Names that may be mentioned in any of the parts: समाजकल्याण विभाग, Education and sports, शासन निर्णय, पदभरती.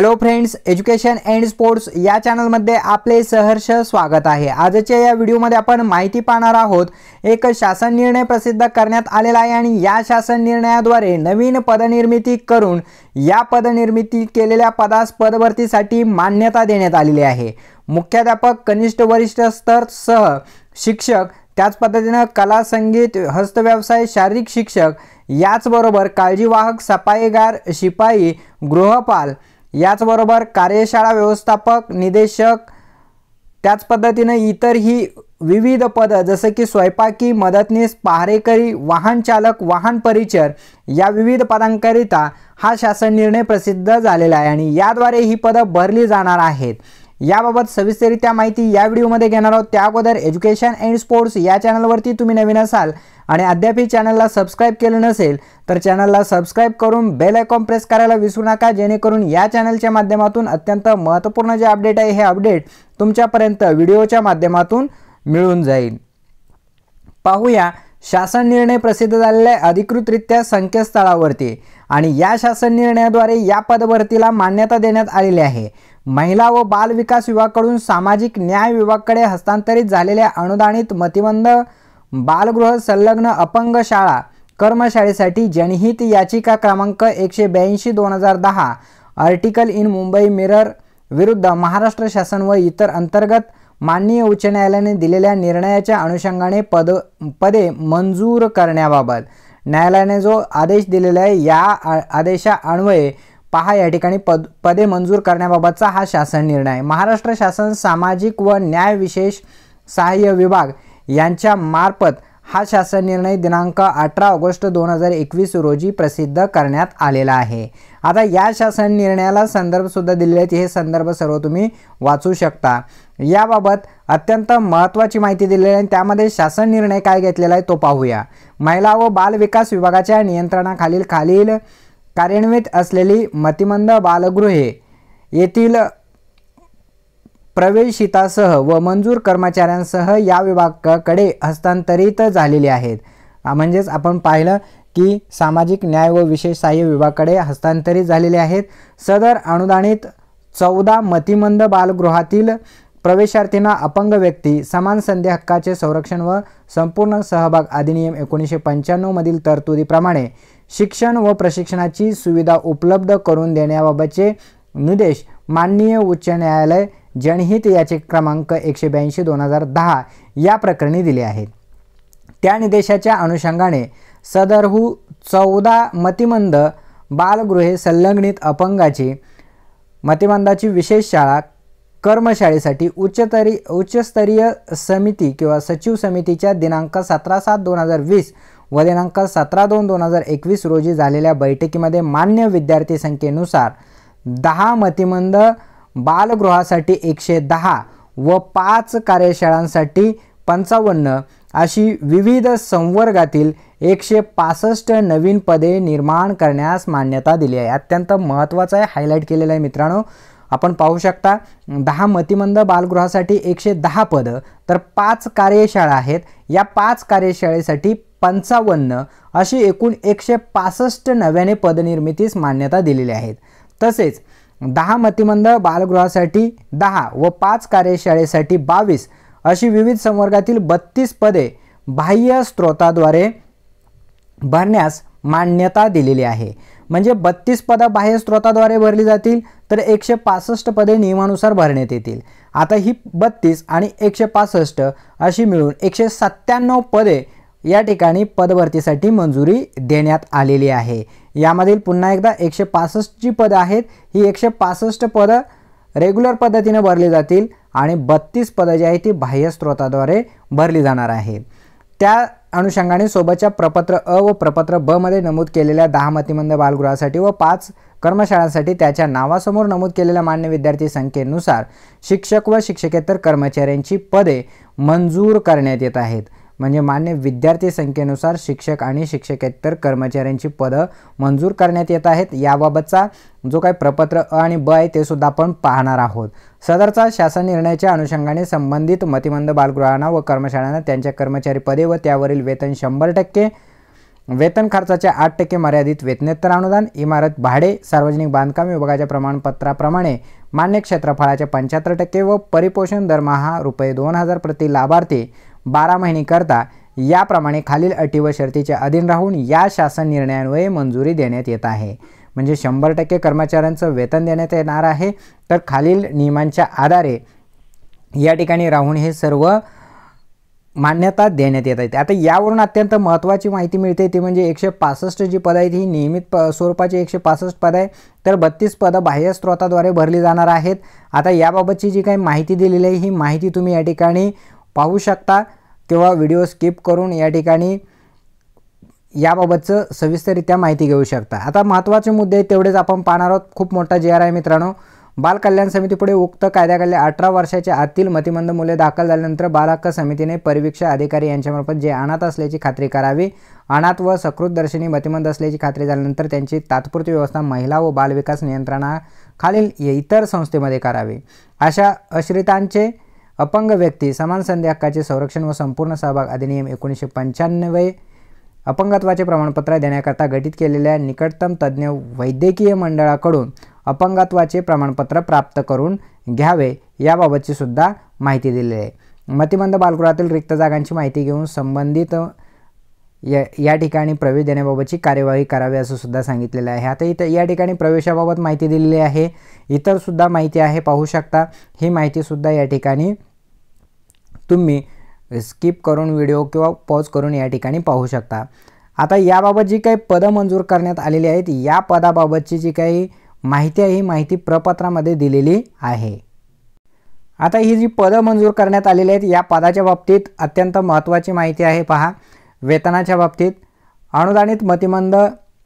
Hello friends, education and sports या चॅनलमध्ये आपले सहर्ष स्वागत आहे। आजच्या या व्हिडिओमध्ये आपण माहिती पाहणार आहोत एक शासन निर्णय प्रसिद्ध करण्यात आलेला आहे आणि या शासन निर्णयाद्वारे नवीन पदनिर्मिती करून या पदनिर्मिती केलेल्या पदास पदभरतीसाठी मान्यता देण्यात आलेली आहे। मुख्याध्यापक, कनिष्ठ वरिष्ठ स्तर सह शिक्षक, त्याच पद्धतीने कला, संगीत, हस्तव्यवसाय, शारीरिक शिक्षक, याचबरोबर काळजीवाहक, सफाईगार, शिपाई, गृहपाल, याचबरोबर कार्यशाळा व्यवस्थापक, निदेशक, त्याच पद्धतीने इतर ही विविध पद जसे की स्वयंपाकी, मदतनीस, पहारेकरी, वाहन चालक, वाहन परिचार या विविध पदांकरिता हा शासन निर्णय प्रसिद्ध झालेला आहे आणि याद्वारे ही पद भरली जाणार आहेत। याबाबत सविस्तरित्या माहिती या व्हिडिओमध्ये घेणार आहोत। त्या अगोदर एज्युकेशन अँड स्पोर्ट्स या चॅनलवरती तुम्ही नवीन असाल आणि अद्याप ही चॅनलला सबस्क्राइब केलं नसेल तर चॅनलला सबस्क्राइब करून बेल आयकॉन प्रेस करायला विसरू नका, जेणेकरून या चॅनलच्या माध्यमातून अत्यंत महत्त्वपूर्ण जे अपडेट आहे हे अपडेट तुमच्यापर्यंत व्हिडिओच्या माध्यमातून मिळून जाईल। पाहूया शासन निर्णय प्रसिद्ध झालेले अधिकृतरित्या संकेतस्थळावरती आणि या शासन निर्णयाद्वारे या पदभरतीला मान्यता देण्यात आलेली आहे। महिला व बाल विकास विभागाकडून सामाजिक न्याय विभागाकडे हस्तांतरित झालेल्या अनुदानित मतिमंद, बालगृह, संलग्न, अपंग शाळा कर्मचारीसाठी जनहित याचिका क्रमांक 182/2010 आर्टिकल इन मुंबई मिरर विरुद्ध महाराष्ट्र शासन व इतर अंतर्गत माननीय उच्च न्यायालयाने दिलेल्या निर्णयाच्या अनुषंगाने पदे मंजूर करण्याबाबत न्यायालयाने जो आदेश दिलेला आहे या आदेशान्वये पहा या ठिकाणी पदे मंजूर करण्याबाबतचा हा शासन निर्णय। महाराष्ट्र शासन सामाजिक व न्याय विशेष सहाय्य विभाग यांच्या मार्फत हा शासन निर्णय दिनांक 18 ऑगस्ट 2021 रोजी प्रसिद्ध करण्यात आलेला आहे। आता या शासन निर्णयाला संदर्भसुद्धा दिलेले आहेत, हे संदर्भ सर्व तुम्ही वाचू शकता। याबाबत अत्यंत महत्त्वाची माहिती दिलेली आहे, त्यामध्ये शासन निर्णय काय घेतलेला आहे तो पाहूया। महिला व बाल विकास विभागाच्या नियंत्रणाखालील कार्यान्वित असलेली मतिमंद बालगृहे येथील प्रवेशितासह व मंजूर कर्मचाऱ्यांसह या विभागाकडे हस्तांतरित झालेले आहेत। म्हणजेच आपण पाहिलं की सामाजिक न्याय व विशेष सहाय्य विभागाकडे हस्तांतरित झालेले आहेत। सदर अनुदानित 14 मतिमंद बालगृहातील प्रवेशार्थींना अपंग व्यक्ती समान संधी हक्काचे संरक्षण व संपूर्ण सहभाग अधिनियम 1995 मधील तरतुदीप्रमाणे शिक्षण व प्रशिक्षणाची सुविधा उपलब्ध करून देण्याबाबतचे निर्देश माननीय उच्च न्यायालय जनहित याचिका क्रमांक 182/2010 या प्रकरणी दिले आहेत। त्या निर्देशाच्या अनुषंगाने सदरहू 14 मतिमंद बालगृहे संलग्नित अपंगाची, मतिमंदाची विशेष शाळा कर्मचारीसाठी उच्चस्तरीय समिती किंवा सचिव समितीच्या दिनांक 17/7/2020 व दिनांक 17/2/2021 रोजी झालेल्या बैठकीमध्ये मान्य विद्यार्थी संख्येनुसार 10 मतिमंद बालगृहासाठी 110 व 5 कार्यशाळांसाठी 55 अशी विविध संवर्गातील 165 नवीन पदे निर्माण करण्यास मान्यता दिली आहे। अत्यंत महत्त्वाचं आहे, हायलाईट केलेलं आहे मित्रांनो। आपण पाहू शकता 10 मतिमंद बालगृहासाठी 110 पदं, तर 5 कार्यशाळा आहेत, या 5 कार्यशाळेसाठी 55 अशी एकूण 165 नव्याने पदनिर्मितीस मान्यता दिलेली आहेत। तसेच 10 मतिमंद बालगृहासाठी 10 व 5 कार्यशाळेसाठी 22 अशी विविध संवर्गातील 32 पदे बाह्य स्त्रोताद्वारे भरण्यास मान्यता दिलेली आहे। म्हणजे 32 पदे बाह्य स्त्रोताद्वारे भरली जातील तर 165 पदे नियमानुसार भरण्यात येतील। आता ही 32 आणि 165 अशी मिळून 197 पदे या ठिकाणी पदभरतीसाठी मंजुरी देण्यात आलेली आहे। यामधील पुन्हा एकदा 165 जी पदं आहेत ही 165 पदं रेग्युलर पद्धतीने भरली जातील आणि 32 पदं जी आहेत ती बाह्य स्त्रोताद्वारे भरली जाणार आहेत। त्या अनुषंगाने सोबतच्या प्रपत्र अ व प्रपत्र ब मध्ये नमूद केलेल्या 10 मतिमंद बालगृहासाठी व 5 कर्मचाऱ्यांसाठी त्याच्या नावासमोर नमूद केलेल्या मान्य विद्यार्थी संख्येनुसार शिक्षक व शिक्षकेतर कर्मचाऱ्यांची पदे मंजूर करण्यात येत आहेत। म्हणजे मान्य विद्यार्थी संख्येनुसार शिक्षक आणि शिक्षकेतर कर्मचाऱ्यांची पदं मंजूर करण्यात येत आहेत। याबाबतचा जो काही प्रपत्र अ आणि ब आहे ते सुद्धा आपण पाहणार आहोत। सदरचा शासन निर्णयाच्या अनुषंगाने संबंधित मतिमंद बालगृहांना व कर्मचाऱ्यांना त्यांच्या कर्मचारी पदे व त्यावरील वेतन 100% वेतन खर्चाचे 8% मर्यादित वेतनेतर अनुदान, इमारत भाडे, सार्वजनिक बांधकाम विभागाच्या प्रमाणपत्राप्रमाणे मान्य क्षेत्रफळाचे 75% व परिपोषण दरमहा ₹2000 प्रति लाभार्थी 12 महिने करता याप्रमाणे खालील अटी व शर्तीच्या अधीन राहून या शासन निर्णयान्वये मंजुरी देण्यात येत आहे। म्हणजे 100% कर्मचाऱ्यांचं वेतन देण्यात येणार आहे। तर खालील नियमांच्या आधारे या ठिकाणी राहून हे सर्व मान्यता देण्यात येत आहे। आता यावरून अत्यंत महत्त्वाची माहिती मिळते ती म्हणजे 165 जी पद आहेत ही नियमित स्वरूपाची 165 पद आहे, तर 32 पद बाह्य स्रोताद्वारे भरली जाणार आहेत। आता याबाबतची जी काही माहिती दिलेली आहे ही माहिती तुम्ही या ठिकाणी पाहू शकता किंवा व्हिडिओ स्किप करून या ठिकाणी याबाबतचं सविस्तररित्या माहिती घेऊ शकता। आता महत्त्वाचे मुद्दे तेवढेच आपण पाहणार आहोत। खूप मोठा जे आर आहे मित्रांनो। बाल कल्याण समितीपुढे उक्त कायद्याखाली 18 वर्षाच्या आतील मतिमंद मुले दाखल झाल्यानंतर बाल हक्क समितीने परिवीक्षा अधिकारी यांच्यामार्फत जे अनाथ असल्याची खात्री करावी। अनाथ व सकृतदर्शनी मतिमंद असल्याची खात्री झाल्यानंतर त्यांची तात्पुरती व्यवस्था महिला व बाल विकास नियंत्रणाखालील इतर संस्थेमध्ये करावी। अशा आश्रितांचे अपंग व्यक्ती समान संधी हक्काचे संरक्षण व संपूर्ण सहभाग अधिनियम 1995 अपंगत्वाचे प्रमाणपत्र देण्याकरता गठीत केलेल्या निकटतम तज्ज्ञ वैद्यकीय मंडळाकडून अपंगत्वाचे प्रमाणपत्र प्राप्त करून घ्यावे याबाबतची सुद्धा माहिती दिलेली आहे। मतिमंद बालगृहातील रिक्त जागांची माहिती घेऊन संबंधित या ठिकाणी प्रवेश देण्याबाबतची कार्यवाही करावी असं सुद्धा सांगितलेलं आहे। आता इथं या ठिकाणी प्रवेशाबाबत माहिती दिलेली आहे, इतर सुद्धा माहिती आहे पाहू शकता। ही माहिती सुद्धा या ठिकाणी तुम्ही स्किप करून व्हिडिओ किंवा पॉज करून या ठिकाणी पाहू शकता। आता याबाबत जी काही पदं मंजूर करण्यात आलेली आहेत या पदाबाबतची जी काही माहिती आहे ही माहिती प्रपत्रामध्ये दिलेली आहे। आता ही जी पदं मंजूर करण्यात आलेली आहेत या पदाच्या बाबतीत अत्यंत महत्त्वाची माहिती आहे। पहा, वेतनाच्या बाबतीत अनुदानित मतिमंद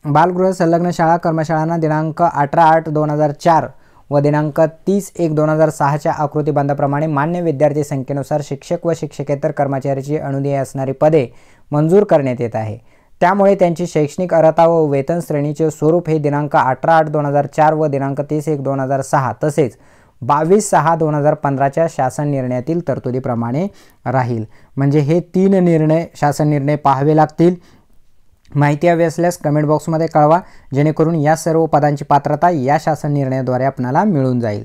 बालगृह संलग्न शाळा कर्मचाऱ्यांना दिनांक 18/8/2004 व दिनांक 30/1/2006च्या आकृतीबंधाप्रमाणे मान्य विद्यार्थी संख्येनुसार शिक्षक व शिक्षकेतर कर्मचाऱ्याची अनुदेय असणारी पदे मंजूर करण्यात येत आहे। त्यामुळे त्यांची शैक्षणिक अर्हता व वेतन श्रेणीचे स्वरूप हे दिनांक 18/8/2004 व दिनांक 30/1/2006 तसेच 22/6/2015च्या शासन निर्णयातील तरतुदीप्रमाणे राहील। म्हणजे हे तीन निर्णय शासन निर्णय पाहावे लागतील। माहिती हवी असल्यास कमेंट बॉक्समध्ये कळवा, जेणेकरून या सर्व पदांची पात्रता या शासन निर्णयाद्वारे आपणाला मिळून जाईल।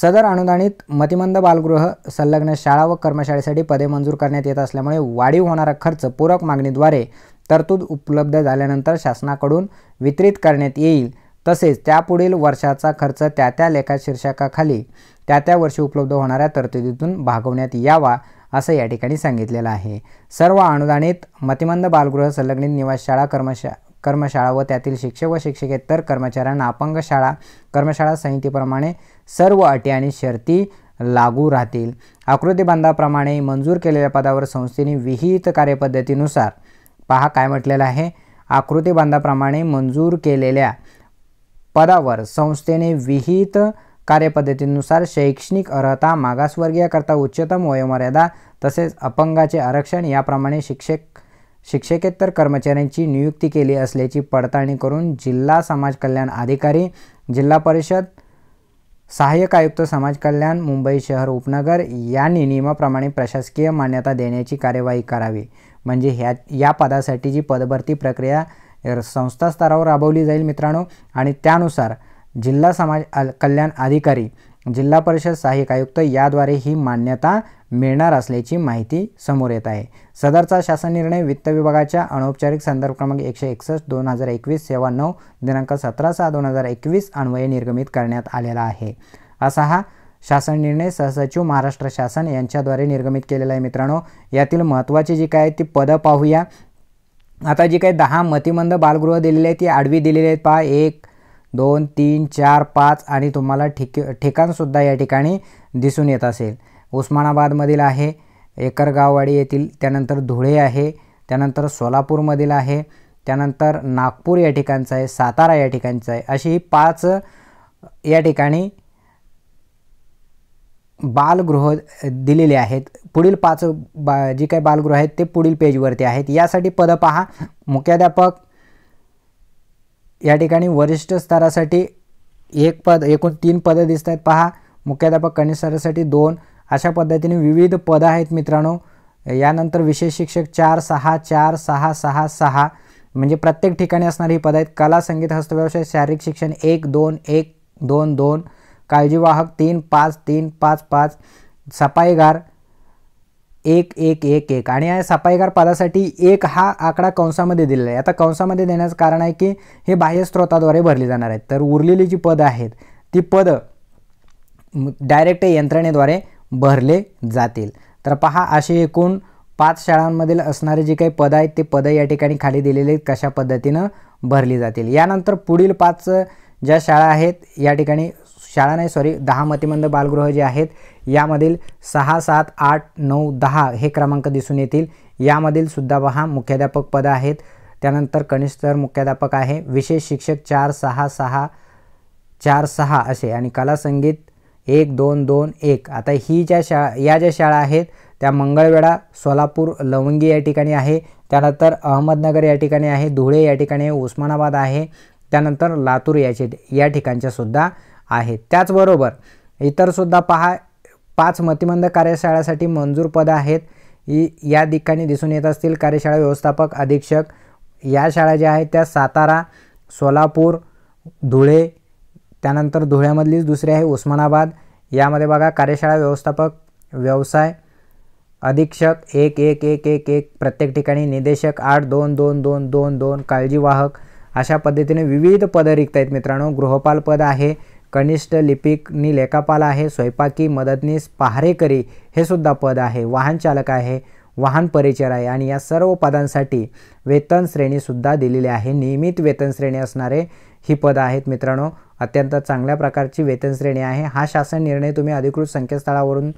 सदर अनुदानित मतिमंद बालगृह संलग्न शाळा व कर्मचाऱ्यांसाठी पदे मंजूर करण्यात येत असल्यामुळे वाढीव होणारा खर्च पूरक मागणीद्वारे तरतूद उपलब्ध झाल्यानंतर शासनाकडून वितरित करण्यात येईल। तसेच त्यापुढील वर्षाचा खर्च त्या त्या लेखा शीर्षकाखाली त्या त्या वर्षी उपलब्ध होणाऱ्या तरतुदीतून भागवण्यात यावा असं या ठिकाणी सांगितलेलं आहे। सर्व अनुदानित मतिमंद बालगृह संलग्नित निवासशाळा कर्मशाळा व त्यातील शिक्षक व शिक्षकेतर कर्मचाऱ्यांना अपंग शाळा कर्मशाळा संहितेप्रमाणे सर्व अटी आणि शर्ती लागू राहतील। आकृतीबंधाप्रमाणे मंजूर केलेल्या पदावर संस्थेने विहित कार्यपद्धतीनुसार, पहा काय म्हटलेलं आहे, आकृतीबंधाप्रमाणे मंजूर केलेल्या पदावर संस्थेने विहित कार्यपद्धतीनुसार शैक्षणिक अर्हता, मागासवर्गीयाकरता उच्चतम वयोमर्यादा तसेच अपंगाचे आरक्षण याप्रमाणे शिक्षकेतर कर्मचाऱ्यांची नियुक्ती केली असल्याची पडताळणी करून जिल्हा समाजकल्याण अधिकारी, जिल्हा परिषद सहाय्यक आयुक्त समाजकल्याण मुंबई शहर उपनगर यांनी नियमाप्रमाणे प्रशासकीय मान्यता देण्याची कार्यवाही करावी। म्हणजे या पदासाठी जी पदभरती प्रक्रिया संस्था स्तरावर राबवली जाईल मित्रांनो, आणि त्यानुसार जिल्हा समाज कल्याण अधिकारी, जिल्हा परिषद सहाय्यक आयुक्त याद्वारे ही मान्यता मिळणार असल्याची माहिती समोर येत आहे। सदरचा शासन निर्णय वित्त विभागाच्या अनौपचारिक संदर्भ क्रमांक 161/2021 सेवा 9 दिनांक 17/6/2021 अन्वये निर्गमित करण्यात आलेला आहे। असा हा शासन निर्णय सहसचिव महाराष्ट्र शासन यांच्याद्वारे निर्गमित केलेला आहे मित्रांनो। यातील महत्त्वाची जी काय ती पदं पाहूया। आता जी काही 10 मतिमंद बालगृह दिलेली आहेत ती आडवी दिलेली आहेत, पहा 1, 2, 3, 4, 5 आणि तुम्हाला ठिकाणसुद्धा या ठिकाणी दिसून येत असेल। उस्मानाबादमधील आहे, एकरगाववाडी येथील, त्यानंतर धुळे आहे, त्यानंतर सोलापूरमधील आहे, त्यानंतर नागपूर या ठिकाणचं आहे, सातारा या ठिकाणचं आहे, अशी ही 5 या ठिकाणी बालगृह दिलेले आहेत। पुढील 5 जी काही बालगृह आहेत ते पुढील पेजवरती आहेत। यासाठी पदं पहा, मुख्याध्यापक या ठिकाणी वरिष्ठ स्तरासाठी 1 पद, एकूण 3 पदं दिसत आहेत, पहा मुख्याध्यापक कनिष्ठ स्तरासाठी 2, अशा पद्धतीने विविध पदं आहेत मित्रांनो। यानंतर विशेष शिक्षक 4, 6, 4, 6, 6, 6 म्हणजे प्रत्येक ठिकाणी असणारी पदे आहेत कला संगीत हस्तव्यवसाय शारीरिक शिक्षण 1 2 1 2 2 काळजीवाहक 3 5 3 5 5 सफाईगार 1 1 1 1 आणि या सफाईगार पदासाठी 1 हा आकडा कंसामध्ये दिलेला आहे। आता कंसामध्ये देण्याचं कारण आहे की हे बाह्य स्रोताद्वारे भरली जाणार आहेत तर उरलेली जी पद आहेत ती पद डायरेक्ट यंत्रणेद्वारे भरले जातील। तर पहा अशी एकूण 5 शाळांमधील असणारे जे काही पद आहेत ते पद या ठिकाणी खाली दिलेले आहेत कशा पद्धतीने भरली जातील। यानंतर पुढील 5 ज्या शाळा आहेत या ठिकाणी शाळा नाही सॉरी 10 मतिमंद बालगृह जे आहेत यामधील 6 7 8 9 10 हे क्रमांक दिसून येतील। यामधील सुद्धा पहा मुख्याध्यापक पद आहेत त्यानंतर कनिष्ठ मुख्याध्यापक आहे विशेष शिक्षक 4 6 6 4 6 असे आणि कला संगीत 1 2 2 1। आता ही ज्या शाळा आहेत त्या मंगळवेढा सोलापूर लवंगी या ठिकाणी आहे त्यानंतर अहमदनगर या ठिकाणी आहे धुळे या ठिकाणी उस्मानाबाद आहे त्यानंतर लातूर या ठिकाणच्या सुद्धा आहेत। त्याचबरोबर इतर सुद्धा पहा 5 मतिमंद कार्यशाळेसाठी मंजूर पद आहेत या ठिकाणी दिसून येत असतील कार्यशाळा व्यवस्थापक अधीक्षक या शाळा ज्या आहेत त्या सातारा सोलापूर धुळे त्यानंतर धुळ्यामधलीच दुसरी आहे उस्मानाबाद। यामध्ये बघा कार्यशाळा व्यवस्थापक व्यवसाय अधीक्षक 1 1 1 1 1 प्रत्येक ठिकाणी निदेशक 8 2 2 2 2 2 काळजीवाहक अशा पद्धतीने विविध पद रिक्त आहेत। मित्रांनो गृहपाल पद आहे कनिष्ठ लिपिक नी लेखापाल आहे स्वयंपाकी मदतनीस पहारेकरी हे सुद्धा पद आहे वाहन चालक आहे वाहन परिचार आहे आणि या सर्व पदांसाठी वेतन श्रेणी सुद्धा दिलेली आहे। नियमित वेतन श्रेणी असणारे ही पद आहेत मित्रांनो अत्यंत चांगल्या प्रकारची वेतन श्रेणी आहे। हा शासन निर्णय तुम्ही अधिकृत संकेतस्थळावरून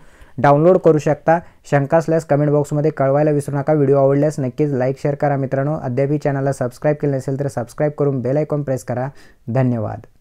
डाउनलोड करू शकता। शंका असल्यास कमेंट बॉक्समध्ये कळवायला विसरू नका। व्हिडिओ आवडल्यास नक्कीच लाईक शेअर करा। मित्रांनो अद्यापही चॅनलला सबस्क्राईब केले नसेल तर सबस्क्राईब करून बेल आयकॉन प्रेस करा। धन्यवाद।